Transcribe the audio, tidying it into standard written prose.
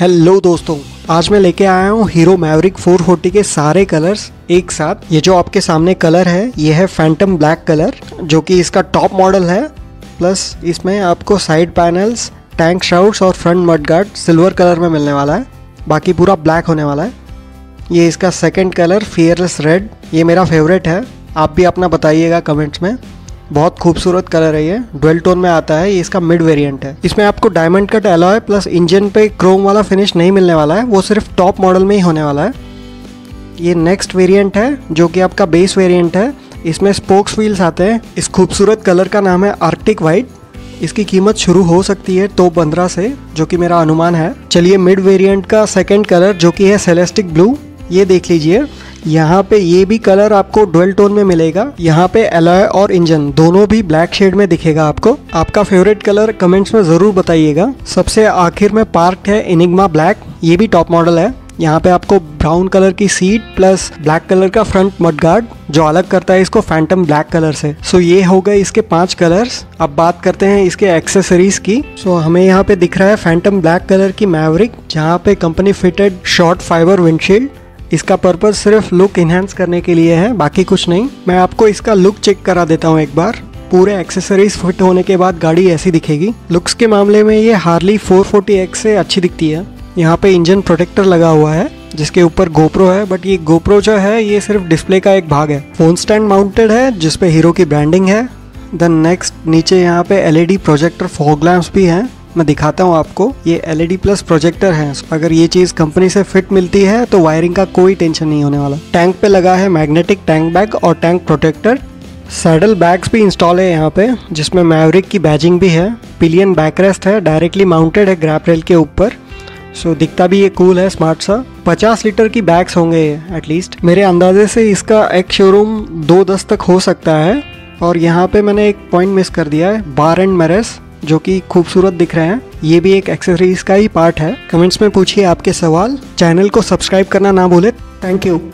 Hello दोस्तों, आज मैं लेके आया हूँ हीरो मैवरिक 440 के सारे कलर्स एक साथ। ये जो आपके सामने कलर है ये है फैंटम ब्लैक कलर, जो कि इसका टॉप मॉडल है। प्लस इसमें आपको साइड पैनल्स, टैंक शाउट्स और फ्रंट मडगार्ड सिल्वर कलर में मिलने वाला है। बाकी पूरा ब्लैक होने वाला है। ये इसका सेकेंड कलर फियरलेस रेड, ये मेरा फेवरेट है। आप भी अपना बताइएगा कमेंट्स में। बहुत खूबसूरत कलर है, ये ड्वेल टोन में आता है। ये इसका मिड वेरिएंट है। इसमें आपको diamond cut alloy plus engine पे क्रोम वाला फिनिश नहीं मिलने वाला है, वो सिर्फ टॉप मॉडल में ही होने वाला है। ये नेक्स्ट वेरिएंट है जो कि आपका बेस वेरिएंट है। इसमें स्पोक्स व्हील्स आते हैं। इस खूबसूरत कलर का नाम है आर्कटिक वाइट। इसकी कीमत शुरू हो सकती है 215 से, जो कि मेरा अनुमान है। चलिए मिड वेरिएंट का सेकेंड कलर जो कि है सेलेस्टिक ब्लू, ये देख लीजिए। यहाँ पे ये भी कलर आपको ड्वेल टोन में मिलेगा। यहाँ पे एलॉय और इंजन दोनों भी ब्लैक शेड में दिखेगा आपको। आपका फेवरेट कलर कमेंट्स में ज़रूर बताइएगा। सबसे आखिर में पार्क है इनिग्मा ब्लैक, ये भी टॉप मॉडल है। यहाँ पे आपको ब्राउन कलर की सीट प्लस ब्लैक कलर का फ्रंट मडगार्ड, जो अलग करता है इसको फैंटम ब्लैक कलर से। सो ये हो गए इसके 5 कलर्स। अब बात करते हैं इसके एक्सेसरीज की। सो हमें यहाँ पे दिख रहा है फैंटम ब्लैक कलर की मैवरिक, जहाँ पे company fitted short fibre windshield. इसका पर्पस सिर्फ लुक इन्हेंस करने के लिए है, बाकी कुछ नहीं। मैं आपको इसका लुक चेक करा देता हूँ एक बार। पूरे एक्सेसरीज फिट होने के बाद गाड़ी ऐसी दिखेगी। लुक्स के मामले में ये हार्ली 440X से अच्छी दिखती है। यहाँ पे इंजन प्रोटेक्टर लगा हुआ है जिसके ऊपर गोप्रो है, बट ये गोप्रो जो है ये सिर्फ डिस्प्ले का एक भाग है। फोन स्टैंड माउंटेड है जिसपे हीरो की ब्रांडिंग है। देन नेक्स्ट नीचे यहाँ पे LED प्रोजेक्टर फॉग लैंप्स भी हैं। मैं दिखाता हूँ आपको। ये LED प्लस प्रोजेक्टर है। अगर ये चीज़ कंपनी से फिट मिलती है तो वायरिंग का कोई टेंशन नहीं होने वाला। टैंक पे लगा है मैग्नेटिक टैंक बैग और टैंक प्रोटेक्टर। सैडल बैग्स भी इंस्टॉल है यहाँ पे, जिसमें मैवरिक की बैजिंग भी है। पिलियन बैकरेस्ट है, डायरेक्टली माउंटेड है ग्रैप रेल के ऊपर। सो दिखता भी ये कूल है, स्मार्ट सा। 50 लीटर की बैग्स होंगे एटलीस्ट। मेरे अंदाजे से इसका एक शोरूम 210 तक हो सकता है। और यहाँ पे मैंने एक पॉइंट मिस कर दिया है, बार एंड मैरस, जो कि खूबसूरत दिख रहे हैं। ये भी एक एक्सेसरीज का ही पार्ट है। कमेंट्स में पूछिए आपके सवाल। चैनल को सब्सक्राइब करना ना भूलें। Thank you.